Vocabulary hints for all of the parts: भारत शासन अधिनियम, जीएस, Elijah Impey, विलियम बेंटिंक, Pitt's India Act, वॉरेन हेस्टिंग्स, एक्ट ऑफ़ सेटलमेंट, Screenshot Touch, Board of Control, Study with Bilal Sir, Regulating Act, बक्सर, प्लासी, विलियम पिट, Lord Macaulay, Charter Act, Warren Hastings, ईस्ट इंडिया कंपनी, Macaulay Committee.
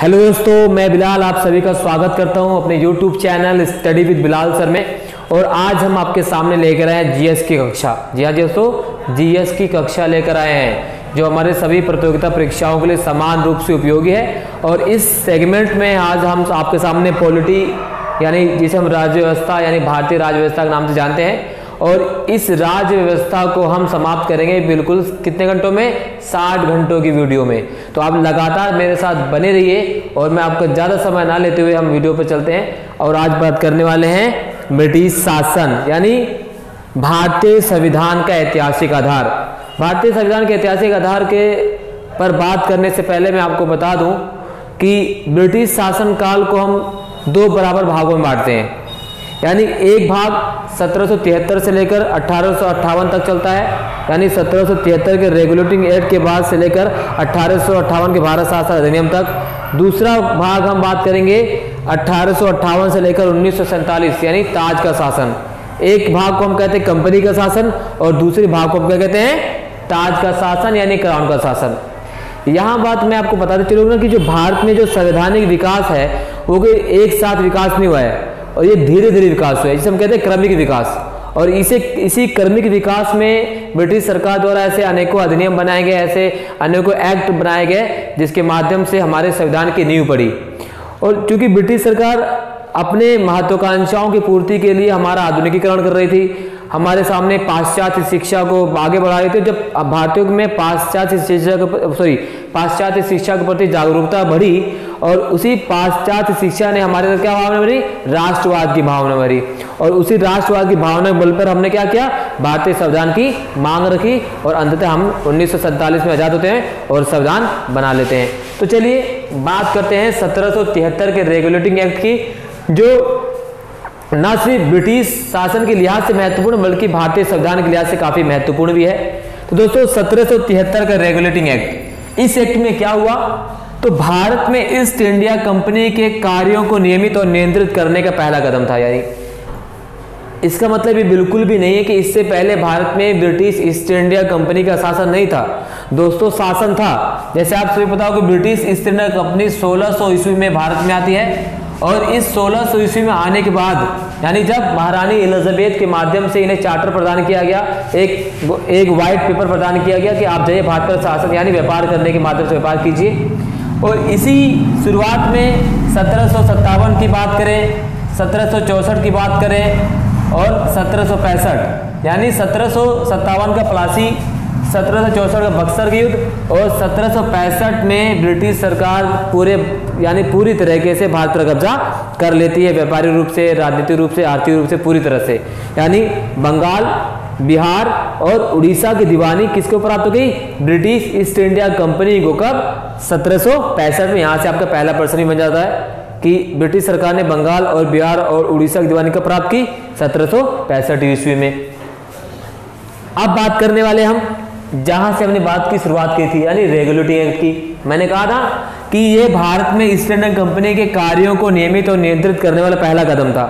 Hello दोस्तों, मैं बिलाल आप सभी का स्वागत करता हूं अपने YouTube channel study with Bilal sir में। और आज हम आपके सामने लेकर आए हैं जीएस की कक्षा। जी हाँ दोस्तों, जीएस की कक्षा लेकर आए हैं जो हमारे सभी प्रतियोगिता परीक्षाओं के लिए समान रूप से उपयोगी है। और इस सेगमेंट में आज हम आपके सामने पॉलिटी यानी जिसे हम राज्य व्यवस्था यानी भारतीय राज्य व्यवस्था के नाम से जानते हैं, और इस राज्य व्यवस्था को हम समाप्त करेंगे बिल्कुल कितने घंटों में, 60 घंटों की वीडियो में। तो आप लगातार मेरे साथ बने रहिए और मैं आपको ज़्यादा समय ना लेते हुए हम वीडियो पर चलते हैं। और आज बात करने वाले हैं ब्रिटिश शासन यानी भारतीय संविधान का ऐतिहासिक आधार। भारतीय संविधान के ऐतिहासिक आधार के पर बात करने से पहले मैं आपको बता दूँ कि ब्रिटिश शासनकाल को हम दो बराबर भागों में बांटते हैं। यानी एक भाग 1773 से लेकर 1858 तक चलता है, यानी 1773 के रेगुलेटिंग एक्ट के बाद से लेकर 1858 के भारत शासन अधिनियम तक। दूसरा भाग हम बात करेंगे 1858 से लेकर 1947 यानी ताज का शासन। एक भाग को हम कहते हैं कंपनी का शासन और दूसरे भाग को हम क्या कहते हैं, ताज का शासन यानी क्राउन का शासन। यहाँ बात मैं आपको बताते चलूँगा कि जो भारत में जो संवैधानिक विकास है वो कोई एक साथ विकास नहीं हुआ है, और ये धीरे धीरे विकास हुआ है जिसे हम कहते हैं क्रमिक विकास। और इसी क्रमिक विकास में ब्रिटिश सरकार द्वारा ऐसे अनेकों अधिनियम बनाए गए, ऐसे अनेकों एक्ट बनाए गए जिसके माध्यम से हमारे संविधान की नींव पड़ी। और चूँकि ब्रिटिश सरकार अपने महत्वाकांक्षाओं की पूर्ति के लिए हमारा आधुनिकीकरण कर रही थी, हमारे सामने पाश्चात्य शिक्षा को आगे बढ़ा रहे थे। जब भारतीयों में पाश्चात्य शिक्षा के प्रति जागरूकता बढ़ी और उसी पाश्चात्य शिक्षा ने हमारे अंदर क्या भावना भरी, राष्ट्रवाद की भावना भरी। और उसी राष्ट्रवाद की भावना के बल पर हमने क्या किया, भारतीय संविधान की मांग रखी और अंततः हम 1947 में आज़ाद होते हैं और संविधान बना लेते हैं। तो चलिए बात करते हैं 1773 के रेगुलेटिंग एक्ट की, जो न सिर्फ ब्रिटिश शासन के लिहाज से महत्वपूर्ण बल्कि भारतीय संविधान के लिहाज से काफी महत्वपूर्ण भी है। तो दोस्तों 1773 का रेगुलेटिंग एक्ट, इस एक्ट में क्या हुआ, तो भारत में ईस्ट इंडिया कंपनी के कार्यों को नियमित और नियंत्रित करने का पहला कदम था। यानी इसका मतलब ये बिल्कुल भी नहीं है कि इससे पहले भारत में ब्रिटिश ईस्ट इंडिया कंपनी का शासन नहीं था। दोस्तों शासन था। जैसे आप सभी पता हो कि ब्रिटिश ईस्ट इंडिया कंपनी 1600 ईस्वी में भारत में आती है, और इस 1600 ईस्वी में आने के बाद यानी जब महारानी एलिजाबेथ के माध्यम से इन्हें चार्टर प्रदान किया गया, एक वाइट पेपर प्रदान किया गया कि आप जाइए भारत पर शासन यानी व्यापार करने के माध्यम से व्यापार कीजिए। और इसी शुरुआत में 1757 की बात करें, 1764 की बात करें और 1765 यानी 1757 का प्लासी, 1764 का बक्सर युद्ध और 1765 में ब्रिटिश सरकार पूरी तरीके से भारत पर कब्जा कर लेती है, व्यापारिक रूप से, राजनीतिक रूप से, आर्थिक रूप से, पूरी तरह से। यानी बंगाल, बिहार और उड़ीसा की दीवानी किसको प्राप्त हो गई, ब्रिटिश ईस्ट इंडिया कंपनी को। कब, 1765 में। यहाँ से आपका पहला प्रश्न ही बन जाता है कि ब्रिटिश सरकार ने बंगाल और बिहार और उड़ीसा की दीवानी कब प्राप्त की, 1765 ईस्वी में। अब बात करने वाले हम जहां से हमने बात की शुरुआत की थी यानी रेगुलेटिंग एक्ट की। मैंने कहा था कि ये भारत में ईस्ट इंडिया कंपनी के कार्यों को नियमित और नियंत्रित करने वाला पहला कदम था।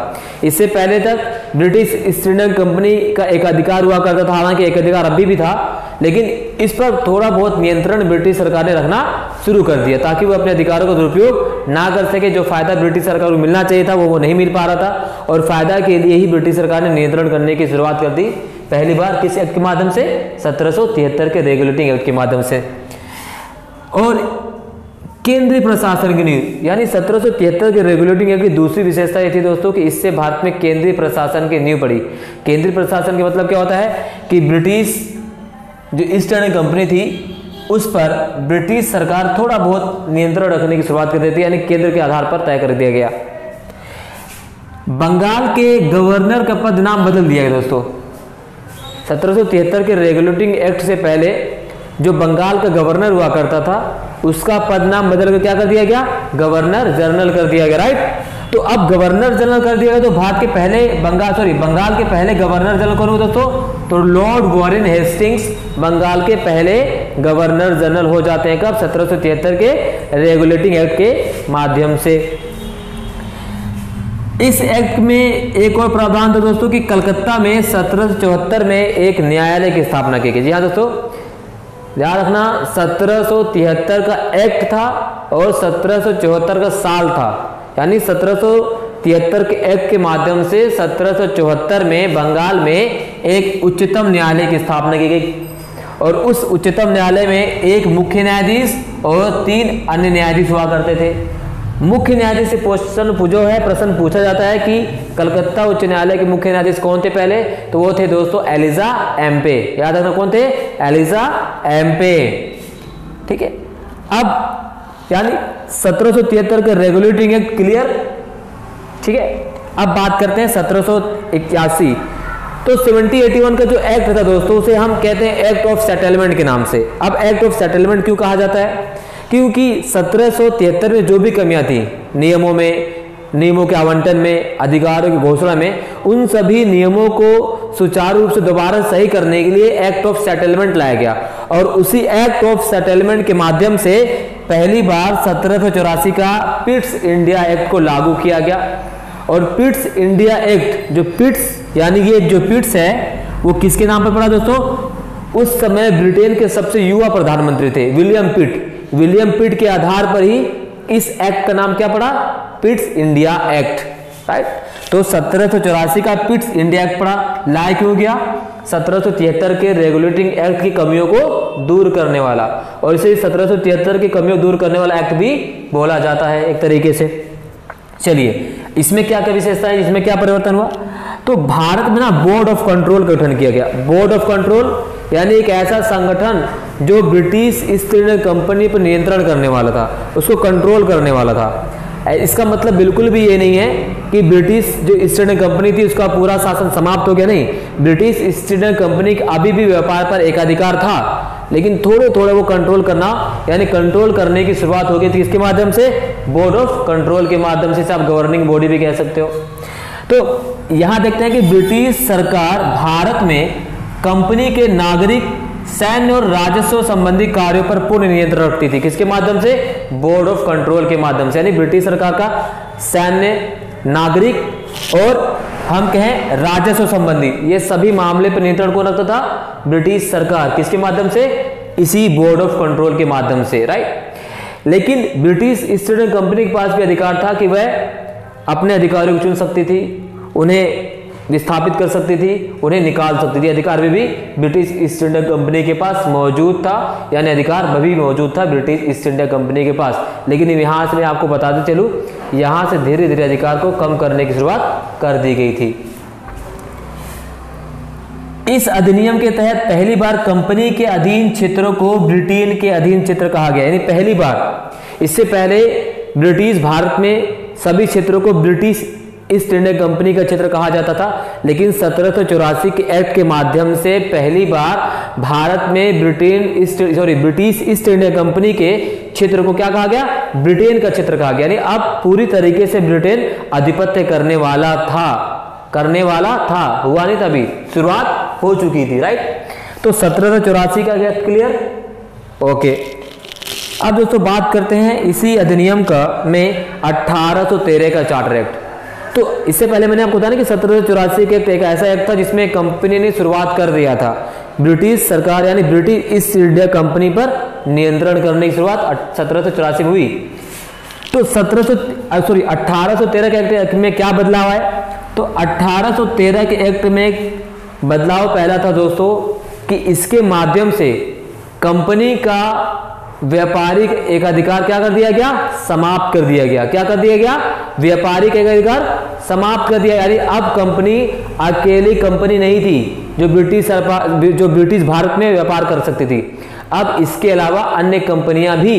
इससे पहले तक ब्रिटिश ईस्ट इंडिया कंपनी का एक अधिकार हुआ करता था, हालांकि एक अधिकार अभी भी था, लेकिन इस पर थोड़ा बहुत नियंत्रण ब्रिटिश सरकार ने रखना शुरू कर दिया ताकि वो अपने अधिकारों का दुरुपयोग ना कर सके। जो फायदा ब्रिटिश सरकार को मिलना चाहिए था वो नहीं मिल पा रहा था, और फायदा के लिए ही ब्रिटिश सरकार ने नियंत्रण करने की शुरुआत कर दी। पहली बार किस एक्ट के माध्यम से, 1773 के रेगुलेटिंग एक्ट के माध्यम से। और केंद्रीय प्रशासन की नींव यानी 1773 के रेगुलेटिंग एक्ट की दूसरी विशेषता ये थी दोस्तों कि इससे भारत में केंद्रीय प्रशासन की नींव पड़ी। केंद्रीय प्रशासन के मतलब क्या होता है कि ब्रिटिश जो ईस्ट इंडिया कंपनी थी उस पर ब्रिटिश सरकार थोड़ा बहुत नियंत्रण रखने की शुरुआत कर देती है, यानी केंद्र के आधार पर तय कर दिया गया। बंगाल के गवर्नर का पद नाम बदल दिया गया। दोस्तों 1773 के रेगुलेटिंग एक्ट से पहले जो बंगाल का गवर्नर हुआ करता था उसका पद नाम बदलकर क्या कर दिया गया, गवर्नर जनरल कर दिया गया। राइट, तो अब गवर्नर जनरल कर दिया गया तो बंगाल के पहले गवर्नर जनरल कौन हो दोस्तों, तो लॉर्ड वॉरेन हेस्टिंग्स बंगाल के पहले गवर्नर जनरल हो जाते हैं। कब, 1773 के रेगुलेटिंग एक्ट के माध्यम से। इस एक्ट में एक और प्रावधान था दोस्तों कि कलकत्ता में 1774 में एक न्यायालय की स्थापना की गई। जी हाँ दोस्तों, याद रखना 1773 का एक्ट था और 1774 का साल था, यानी 1773 के एक्ट के माध्यम से 1774 में बंगाल में एक उच्चतम न्यायालय की स्थापना की गई और उस उच्चतम न्यायालय में एक मुख्य न्यायाधीश और 3 अन्य न्यायाधीश हुआ करते थे। मुख्य न्यायाधीश से प्रश्न पूछा जाता है कि कलकत्ता उच्च न्यायालय के मुख्य न्यायाधीश कौन थे पहले, तो वो थे दोस्तों एलिजा एम्पे। याद रखना कौन थे, एलिजा एम्पे। ठीक है, अब यानी 1773 के रेगुलेटिंग एक्ट क्लियर। ठीक है, अब बात करते हैं 1781 तो 1781 का जो एक्ट था दोस्तों उसे हम कहते हैं एक्ट ऑफ सेटलमेंट के नाम से। अब एक्ट ऑफ सेटलमेंट क्यों कहा जाता है, क्योंकि 1773 में जो भी कमियां थी नियमों में, नियमों के आवंटन में, अधिकारों की घोषणा में, उन सभी नियमों को सुचारू रूप से दोबारा सही करने के लिए एक्ट ऑफ सेटलमेंट लाया गया और उसी एक्ट ऑफ सेटलमेंट के माध्यम से पहली बार 1784 का पिट्स इंडिया एक्ट को लागू किया गया। और पिट्स इंडिया एक्ट, जो पिट्स यानी ये जो पिट्स है वो किसके नाम पर पड़ा दोस्तों, उस समय ब्रिटेन के सबसे युवा प्रधानमंत्री थे विलियम पिट। विलियम पिट के आधार पर ही इस एक्ट का नाम क्या पड़ा, पिट्स इंडिया एक्ट। राइट, तो 1784 का पिट्स इंडिया एक्ट पड़ा, लायक हो गया 1773 के रेगुलेटिंग एक्ट की कमियों को दूर करने वाला, और इसे 1773 की कमियों दूर करने वाला एक्ट भी बोला जाता है एक तरीके से। चलिए, इसमें क्या क्या विशेषता है, इसमें क्या परिवर्तन हुआ, तो भारत में ना बोर्ड ऑफ कंट्रोल का गठन किया गया। बोर्ड ऑफ कंट्रोल यानी एक ऐसा संगठन जो ब्रिटिश ईस्ट इंडिया कंपनी पर नियंत्रण करने वाला था, उसको कंट्रोल करने वाला था। इसका मतलब बिल्कुल भी ये नहीं है कि ब्रिटिश जो ईस्ट इंडिया कंपनी थी उसका पूरा शासन समाप्त हो गया, नहीं। ब्रिटिश ईस्ट इंडिया कंपनी का अभी भी व्यापार पर एकाधिकार था, लेकिन थोड़े थोड़े वो कंट्रोल करना यानी कंट्रोल करने की शुरुआत हो गई थी। इसके माध्यम से, बोर्ड ऑफ कंट्रोल के माध्यम से आप गवर्निंग बॉडी भी कह सकते हो। तो यहां देखते हैं कि ब्रिटिश सरकार भारत में कंपनी के नागरिक, सैन्य और राजस्व संबंधी कार्यों पर पूर्ण नियंत्रण रखती थी। किसके माध्यम से, बोर्ड ऑफ कंट्रोल के माध्यम से, यानी ब्रिटिश सरकार का सैन्य, नागरिक और हम कहें राजस्व संबंधी ये सभी मामले पर नियंत्रण कौन रखता था, ब्रिटिश सरकार। किसके माध्यम से, इसी बोर्ड ऑफ कंट्रोल के माध्यम से। राइट, लेकिन ब्रिटिश ईस्ट इंडिया कंपनी के पास भी अधिकार था कि वह अपने अधिकारियों को चुन सकती थी, उन्हें विस्थापित कर सकती थी, उन्हें निकाल सकती थी। अधिकार भी ब्रिटिश ईस्ट इंडिया कंपनी के पास मौजूद था, यानी अधिकार भी मौजूद था ब्रिटिश ईस्ट इंडिया कंपनी के पास। लेकिन यहाँ से मैं आपको बताते चलूँ, यहाँ से धीरे धीरे अधिकार को कम करने की शुरुआत कर दी गई थी। इस अधिनियम के तहत पहली बार कंपनी के अधीन क्षेत्रों को ब्रिटेन के अधीन क्षेत्र कहा गया, यानी पहली बार। इससे पहले ब्रिटिश भारत में सभी क्षेत्रों को ब्रिटिश ईस्ट इंडिया कंपनी का क्षेत्र कहा जाता था, लेकिन 1784 के एक्ट के माध्यम से पहली बार भारत में ब्रिटिश ईस्ट इंडिया कंपनी के क्षेत्र को क्या कहा गया, ब्रिटेन का क्षेत्र कहा गया। यानी अब पूरी तरीके से ब्रिटेन आधिपत्य करने वाला था, हुआ नहीं था, अभी शुरुआत हो चुकी थी। राइट, तो 1784 का एक्ट क्लियर, ओके। अब दोस्तों बात करते हैं इसी अधिनियम का में 1813 का चार्टर एक्ट। तो इससे पहले मैंने आपको बताया ना कि 1784 के एक ऐसा एक्ट था जिसमें कंपनी ने शुरुआत कर दिया था, ब्रिटिश सरकार यानी ब्रिटिश ईस्ट इंडिया कंपनी पर नियंत्रण करने की शुरुआत 1784 में हुई। तो 1813 के एक्ट में क्या बदलाव आए, तो 1813 के एक्ट में बदलाव पहला था दोस्तों कि इसके माध्यम से कंपनी का व्यापारिक एकाधिकार क्या कर दिया गया, समाप्त कर दिया गया। क्या कर दिया गया, व्यापारिक एकाधिकार समाप्त कर दिया। यानी अब कंपनी अकेली कंपनी नहीं थी जो ब्रिटिश भारत में व्यापार कर सकती थी, अब इसके अलावा अन्य कंपनियां भी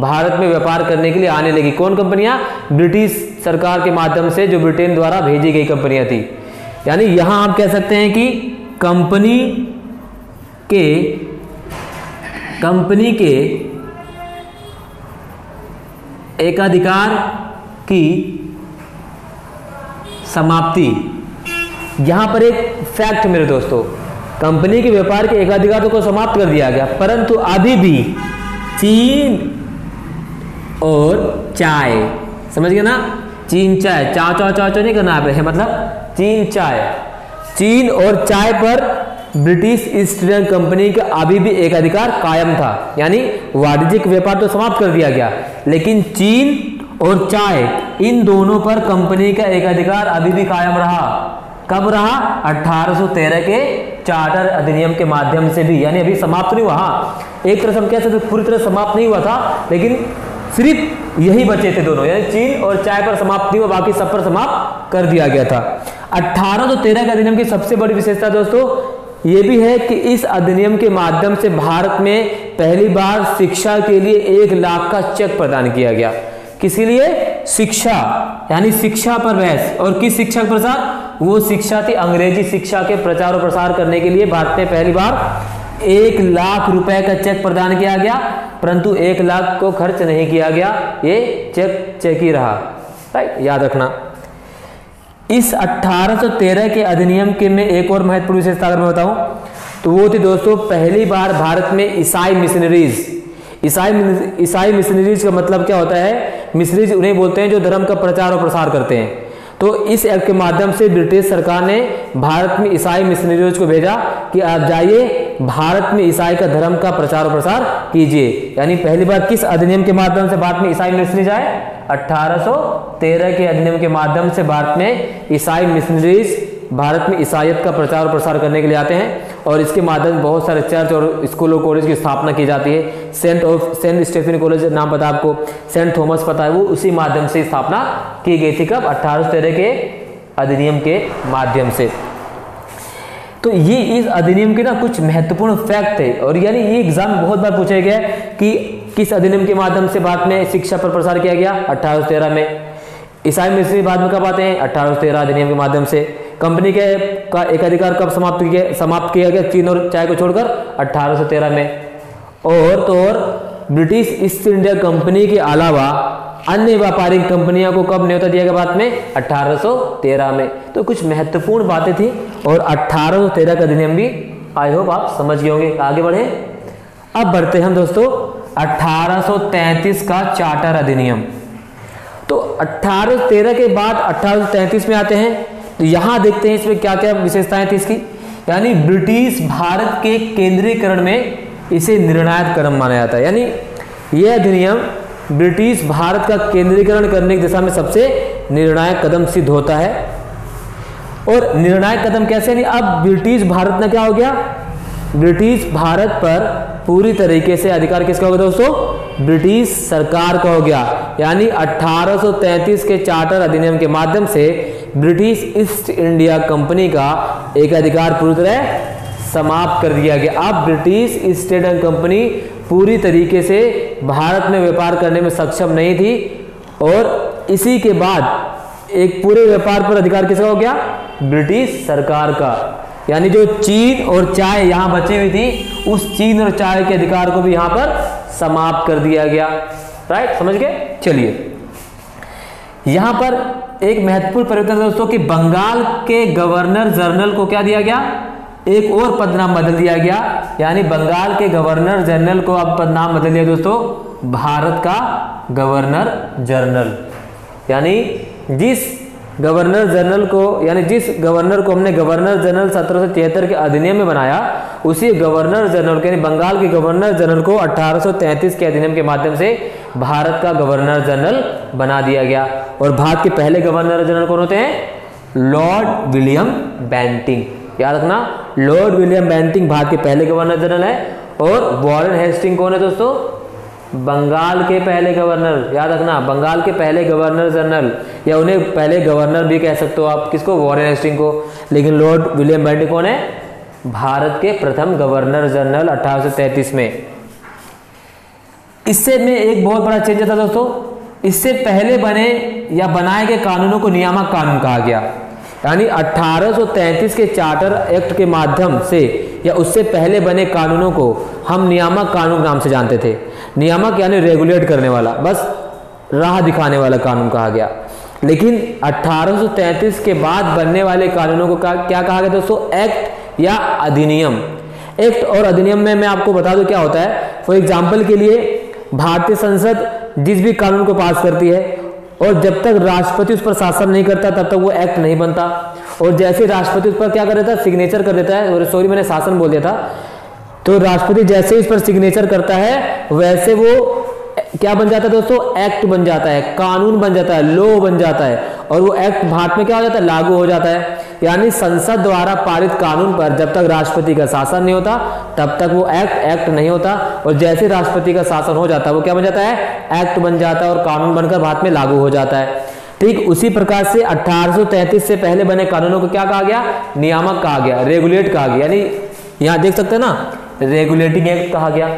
भारत में व्यापार करने के लिए आने लगी। कौन कंपनियां, ब्रिटिश सरकार के माध्यम से जो ब्रिटेन द्वारा भेजी गई कंपनियां थी। यानी यहां आप कह सकते हैं कि कंपनी के एकाधिकार की समाप्ति। यहां पर एक फैक्ट मेरे दोस्तों, कंपनी के व्यापार के एकाधिकार को समाप्त कर दिया गया, परंतु अभी भी चीन और चाय, समझ गए ना, चीन चाय, चाव चाव चाव नहीं करना आप, मतलब चीन चाय पर ब्रिटिश ईस्ट इंडिया कंपनी का अभी भी एक अधिकार कायम था, यानी वाणिज्यिक व्यापार तो समाप्त कर दिया गया, लेकिन चीन और चाय इन दोनों पर कंपनी का एक अधिकार अभी भी कायम रहा। कब रहा? 1813 के चार्टर अधिनियम के माध्यम से भी, यानी अभी समाप्त नहीं हुआ। हाँ, एक तरह से हम कह सकते पूरी तरह समाप्त नहीं हुआ था, लेकिन सिर्फ यही बचे थे दोनों, यानी चीन और चाय पर समाप्त नहीं हुआ, बाकी सब पर समाप्त कर दिया गया था। 1813 के अधिनियम की सबसे बड़ी विशेषता दोस्तों ये भी है कि इस अधिनियम के माध्यम से भारत में पहली बार शिक्षा के लिए 1 लाख का चेक प्रदान किया गया। किसी लिए? शिक्षा, यानी शिक्षा पर बहस। और किस शिक्षा का प्रसार? वो शिक्षा थी अंग्रेजी शिक्षा के प्रचार और प्रसार करने के लिए भारत में पहली बार 1 लाख रुपए का चेक प्रदान किया गया, परंतु 1 लाख को खर्च नहीं किया गया, ये चेक ही रहा। राइट, याद रखना। इस 1813 के अधिनियम के में एक और महत्वपूर्ण विशेषता अगर मैं बताऊं तो वो थी दोस्तों पहली बार भारत में ईसाई मिशनरीज। ईसाई मिशनरीज का मतलब क्या होता है? मिशनरीज उन्हें बोलते हैं जो धर्म का प्रचार और प्रसार करते हैं। तो इस एक्ट के माध्यम से ब्रिटिश सरकार ने भारत में ईसाई मिशनरीज को भेजा कि आप जाइए भारत में ईसाई का धर्म का प्रचार और प्रसार कीजिए। यानी पहली बार किस अधिनियम के माध्यम से भारत में ईसाई मिशनरीज आए? 1813 के अधिनियम के माध्यम से भारत में ईसाई मिशनरीज भारत में ईसाईयत का प्रचार और प्रसार करने के लिए आते हैं, और इसके माध्यम से बहुत सारे चर्च और स्कूल और कॉलेज की स्थापना की जाती है। सेंट स्टेफन कॉलेज नाम पता है आपको, सेंट थॉमस पता है, वो उसी माध्यम से स्थापना की गई थी। कब? 1813 के अधिनियम के माध्यम से। तो ये इस अधिनियम के ना कुछ महत्वपूर्ण फैक्ट है, और यानी ये एग्जाम में बहुत बार पूछा गया कि किस अधिनियम के माध्यम से भारत में शिक्षा पर प्रसार किया गया? 1813 में। ईसाई मिशनरी बाद में कब आते हैं? 1813 अधिनियम के माध्यम से। कंपनी के का एक अधिकार कब समाप्त किया गया? चीन और चाय को छोड़कर 1813 में। और तो और ब्रिटिश ईस्ट इंडिया कंपनी के अलावा अन्य व्यापारिक कंपनियों को कब न्यौता दिया गया भारत में? 1813 में। तो कुछ महत्वपूर्ण बातें थी, और 1813 का अधिनियम भी आई होप आप समझ गए होंगे। आगे बढ़े, अब बढ़ते हैं हम दोस्तों 1833 का चार्टर अधिनियम। तो 1813 के बाद 1833 में आते हैं, तो यहां देखते हैं इसमें क्या क्या विशेषताएं थी इसकी। यानी ब्रिटिश भारत के केंद्रीकरण में इसे निर्णायक कदम माना जाता है, यानी यह अधिनियम ब्रिटिश भारत का केंद्रीकरण करने की दिशा में सबसे निर्णायक कदम सिद्ध होता है। और निर्णायक कदम कैसे? नहीं, अब ब्रिटिश भारत में क्या हो गया? ब्रिटिश भारत पर पूरी तरीके से अधिकार किसका होगा दोस्तों? ब्रिटिश सरकार का हो गया। यानी 1833 के चार्टर अधिनियम के माध्यम से ब्रिटिश ईस्ट इंडिया कंपनी का एक अधिकार पूरी तरह समाप्त कर दिया गया। अब ब्रिटिश ईस्ट इंडिया कंपनी पूरी तरीके से भारत में व्यापार करने में सक्षम नहीं थी, और इसी के बाद एक पूरे व्यापार पर अधिकार किसका हो गया? ब्रिटिश सरकार का। यानी जो चीन और चाय यहाँ बची हुई थी, उस चीन और चाय के अधिकार को भी यहाँ पर समाप्त कर दिया गया। राइट, समझ गए। चलिए, यहाँ पर एक महत्वपूर्ण परिवर्तन दोस्तों कि बंगाल के गवर्नर जनरल को क्या दिया गया? एक और पदनाम बदल दिया गया। यानी बंगाल के गवर्नर जनरल को अब पदनाम बदल दिया दोस्तों भारत का गवर्नर जनरल। यानी जिस गवर्नर जनरल को, यानी जिस गवर्नर को हमने गवर्नर जनरल 1773 के अधिनियम में बनाया, उसी गवर्नर जनरल यानी बंगाल के गवर्नर जनरल को 1833 के अधिनियम के माध्यम से भारत का गवर्नर जनरल बना दिया गया। और भारत के पहले गवर्नर जनरल कौन होते हैं? Lord विलियम बेंटिंक। याद रखना, लॉर्ड विलियम बेंटिंक भारत के पहले गवर्नर जनरल है, और वॉरेन हेस्टिंग कौन है दोस्तों? बंगाल के पहले गवर्नर। याद रखना, बंगाल के पहले गवर्नर जनरल, या उन्हें पहले गवर्नर भी कह सकते हो आप, किसको? वॉरेन हेस्टिंग को। लेकिन लॉर्ड विलियम बेंटिंक कौन है? भारत के प्रथम गवर्नर जनरल 1833 में। इससे में एक बहुत बड़ा चेंज था दोस्तों, इससे पहले बने या बनाए गए कानूनों को नियामक कानून कहा गया। यानी 1833 के चार्टर एक्ट के माध्यम से या उससे पहले बने कानूनों को हम नियामक कानून नाम से जानते थे। नियामक यानी रेगुलेट करने वाला, बस राह दिखाने वाला कानून कहा गया। लेकिन 1833 के बाद बनने वाले कानूनों को क्या कहा गया दोस्तों? एक्ट या अधिनियम। एक्ट और अधिनियम में मैं आपको बता दूं क्या होता है। फॉर एग्जाम्पल के लिए भारतीय संसद जिस भी कानून को पास करती है और जब तक राष्ट्रपति उस पर शासन नहीं करता तब तक वो एक्ट नहीं बनता। और जैसे राष्ट्रपति उस पर क्या कर देता है, सिग्नेचर कर देता है, और सॉरी मैंने शासन बोल दिया था, तो राष्ट्रपति जैसे इस पर सिग्नेचर करता है वैसे वो क्या बन जाता है दोस्तों, एक्ट बन जाता है, कानून बन जाता है, लॉ बन जाता है, और वो एक्ट भारत में क्या हो जाता है, लागू हो जाता है। यानी संसद द्वारा पारित कानून पर जब तक राष्ट्रपति का शासन नहीं होता तब तक वो एक्ट नहीं होता, और जैसे राष्ट्रपति का शासन हो जाता है वो क्या बन जाता है, एक्ट बन जाता है और कानून बनकर भारत में लागू हो जाता है। ठीक उसी प्रकार से 1833 से पहले बने कानूनों को क्या कहा गया, नियामक कहा गया, रेगुलेट कहा गया। यानी यहाँ देख सकते हैं ना, रेगुलेटिंग एक्ट कहा गया,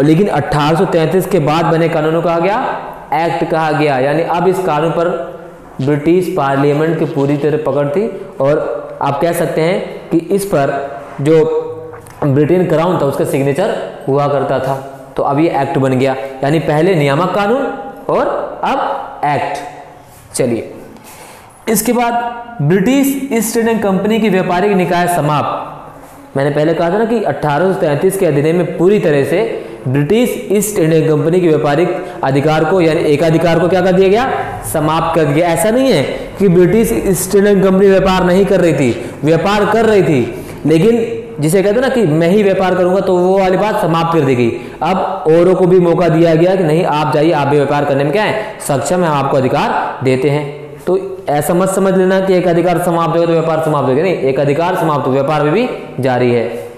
लेकिन 1833 के बाद बने कानूनों कहा गया एक्ट कहा गया। यानी अब इस कानून पर ब्रिटिश पार्लियामेंट की पूरी तरह पकड़ थी, और आप कह सकते हैं कि इस पर जो ब्रिटेन क्राउन था उसका सिग्नेचर हुआ करता था। तो अब ये एक्ट बन गया, यानी पहले नियामक कानून और अब एक्ट। चलिए इसके बाद ब्रिटिश ईस्ट इंडिया कंपनी की व्यापारिक निकाय समाप्त। मैंने पहले कहा था ना कि 1833 के अधिनियम में पूरी तरह से ब्रिटिश ईस्ट इंडिया कंपनी के व्यापारिक अधिकार को यानी एकाधिकार को क्या कर दिया गया, समाप्त कर दिया। ऐसा नहीं है कि ब्रिटिश ईस्ट इंडिया कंपनी व्यापार नहीं कर रही थी, व्यापार कर रही थी, लेकिन जिसे कहते हैं ना कि मैं ही व्यापार करूंगा तो वो वाली बात समाप्त कर दी गई। अब औरों को भी मौका दिया गया कि नहीं आप जाइए, आप भी व्यापार करने में क्या है सक्षम है, हम आपको अधिकार देते हैं। तो ऐसा मत समझ लेना कि एक अधिकार समाप्त हो तो व्यापार समाप्त हो गया, नहीं, एक अधिकार समाप्त हो व्यापार में भी जारी है।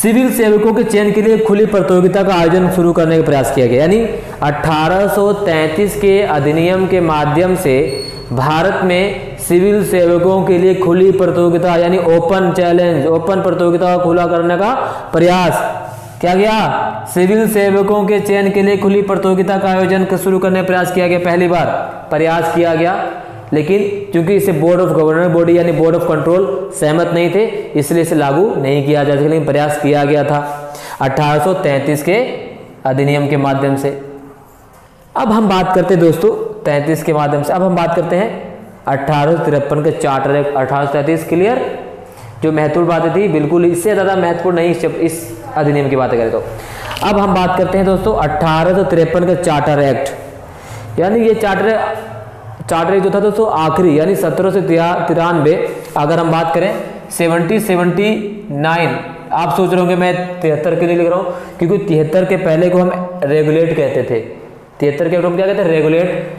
सिविल सेवकों के चयन के लिए खुली प्रतियोगिता का आयोजन शुरू करने का प्रयास किया गया। यानी 1833 के अधिनियम के माध्यम से भारत में सिविल सेवकों के लिए खुली प्रतियोगिता यानी ओपन चैलेंज, ओपन प्रतियोगिता को खुला करने का प्रयास किया गया। सिविल सेवकों के चयन के लिए खुली प्रतियोगिता का आयोजन शुरू करने का प्रयास किया गया, पहली बार प्रयास किया गया, लेकिन क्योंकि इसे बोर्ड ऑफ गवर्नर बॉडी यानी बोर्ड ऑफ कंट्रोल सहमत नहीं थे इसलिए इसे लागू नहीं किया जा सका, लेकिन प्रयास किया गया था 1833 के अधिनियम के माध्यम से। अब हम बात करते हैं दोस्तों 33 के माध्यम से, अब हम बात करते हैं 1853 के चार्टर एक्ट। 1833 क्लियर, जो महत्वपूर्ण बातें थी बिल्कुल, इससे ज़्यादा महत्वपूर्ण नहीं इस अधिनियम की बातें करें तो। अब हम बात करते हैं दोस्तों 1853 के चार्टर एक्ट। यानी ये चार्टर जो था दोस्तों आखिरी यानी 1793, अगर हम बात करें 1779, आप सोच रहे होंगे मैं 73 के लिए लिख रहा हूँ क्योंकि 73 के पहले को हम रेगुलेट कहते थे, 73 के हम क्या कहते हैं, रेगुलेट।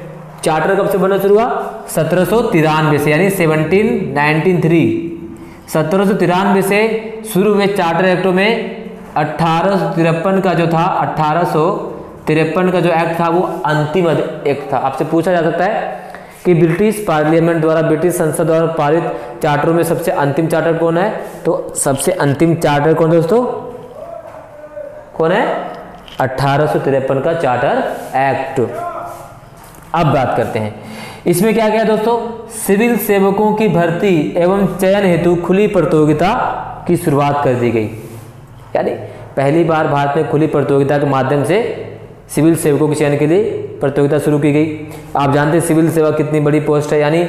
चार्टर कब से बनना शुरू हुआ, 1793 से, यानी 1793, 1793 से शुरू हुए चार्टर एक्टों में 1853 का जो था, 1853 का जो एक्ट था वो अंतिम एक्ट था। आपसे पूछा जा सकता है कि ब्रिटिश पार्लियामेंट द्वारा, ब्रिटिश संसद द्वारा पारित चार्टरों में सबसे अंतिम चार्टर कौन है, तो सबसे अंतिम चार्टर कौन दोस्तों, कौन है, 1853 का चार्टर एक्ट। अब बात करते हैं इसमें क्या क्या दोस्तों, सिविल सेवकों की भर्ती एवं चयन हेतु खुली प्रतियोगिता की शुरुआत कर दी गई। यानी पहली बार भारत में खुली प्रतियोगिता के माध्यम से सिविल सेवकों के चयन के लिए प्रतियोगिता शुरू की गई। आप जानते हैं सिविल सेवा कितनी बड़ी पोस्ट है, यानी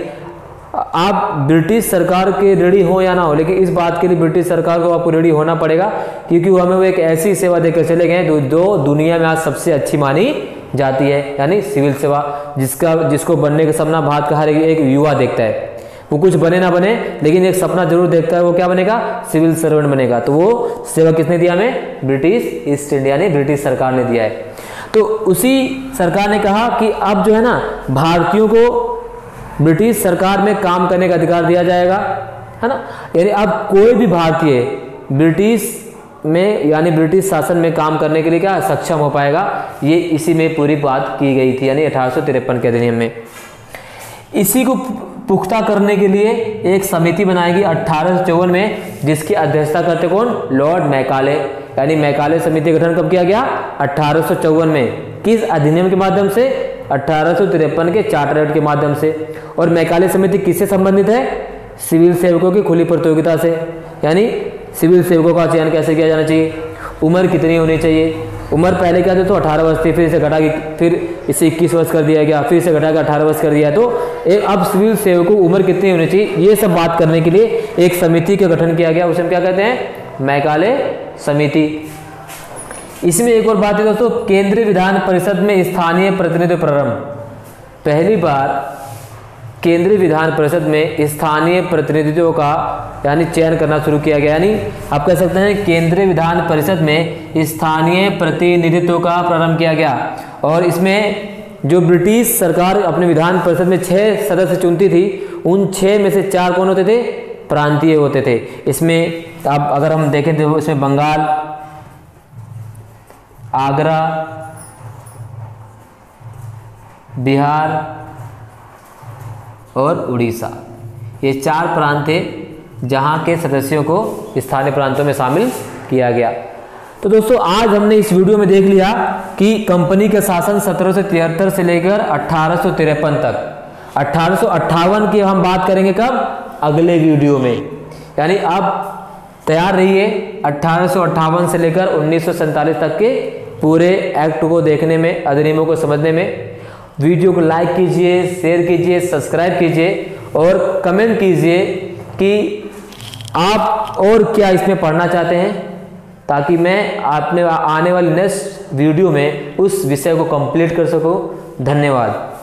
आप ब्रिटिश सरकार के रेडी हो या ना हो, लेकिन इस बात के लिए ब्रिटिश सरकार को आपको रेडी होना पड़ेगा क्योंकि वो हमें वो एक ऐसी सेवा देकर चले गए जो दुनिया में आज सबसे अच्छी मानी जाती है। यानी सिविल सेवा जिसको बनने का सपना भारत का हर एक युवा देखता है, वो कुछ बने ना बने लेकिन एक सपना जरूर देखता है, वो क्या बनेगा, सिविल सर्वेंट बनेगा। तो वो सेवा किसने दिया हमें, ब्रिटिश ईस्ट इंडिया ने, ब्रिटिश सरकार ने दिया है। तो उसी सरकार ने कहा कि अब जो है ना भारतीयों को ब्रिटिश सरकार में काम करने का अधिकार दिया जाएगा, है ना। यानी अब कोई भी भारतीय ब्रिटिश में यानी ब्रिटिश शासन में काम करने के लिए क्या सक्षम हो पाएगा, ये इसी में पूरी बात की गई थी, यानी 1853 के अधिनियम में। इसी को पुख्ता करने के लिए एक समिति बनाएगी 1854 में, जिसकी अध्यक्षता करते कौन, लॉर्ड मैकाले। यानी मैकाले समिति का गठन कब किया गया, 1854 में, किस अधिनियम के माध्यम से, 1853 के चार्टर एक्ट के माध्यम से। और मैकाले समिति किससे संबंधित है, सिविल सेवकों की खुली प्रतियोगिता से। यानी सिविल सेवकों का चयन कैसे किया जाना चाहिए, उम्र कितनी होनी चाहिए, उम्र पहले क्या थी तो 18 वर्ष थी, फिर इसे घटा के फिर इसे 21 वर्ष कर दिया गया, फिर इसे घटा के 18 वर्ष कर दिया। तो अब सिविल सेवकों उम्र कितनी होनी चाहिए, ये सब बात करने के लिए एक समिति का गठन किया गया, उसे हम क्या कहते हैं, मैकाले समिति। इसमें एक और बात है दोस्तों, केंद्रीय विधान परिषद में स्थानीय प्रतिनिधि प्रारंभ। पहली बार केंद्रीय विधान परिषद में स्थानीय प्रतिनिधित्व का यानी चयन करना शुरू किया गया, यानी आप कह सकते हैं केंद्रीय विधान परिषद में स्थानीय प्रतिनिधित्व का प्रारंभ किया गया। और इसमें जो ब्रिटिश सरकार अपने विधान परिषद में 6 सदस्य चुनती थी, उन 6 में से 4 कौन होते थे? प्रांतीय होते थे। इसमें आप अगर हम देखें तो इसमें बंगाल, आगरा, बिहार और उड़ीसा, ये 4 प्रांत थे जहाँ के सदस्यों को स्थानीय प्रांतों में शामिल किया गया। तो दोस्तों आज हमने इस वीडियो में देख लिया कि कंपनी के शासन 1773 से लेकर 1853 तक, 1858 की हम बात करेंगे कब? अगले वीडियो में। यानी आप तैयार रहिए 1858 से लेकर 1947 तक के पूरे एक्ट को देखने में, अधिनियमों को समझने में। वीडियो को लाइक कीजिए, शेयर कीजिए, सब्सक्राइब कीजिए और कमेंट कीजिए कि आप और क्या इसमें पढ़ना चाहते हैं, ताकि मैं अपने आने वाली नेक्स्ट वीडियो में उस विषय को कंप्लीट कर सकूं। धन्यवाद।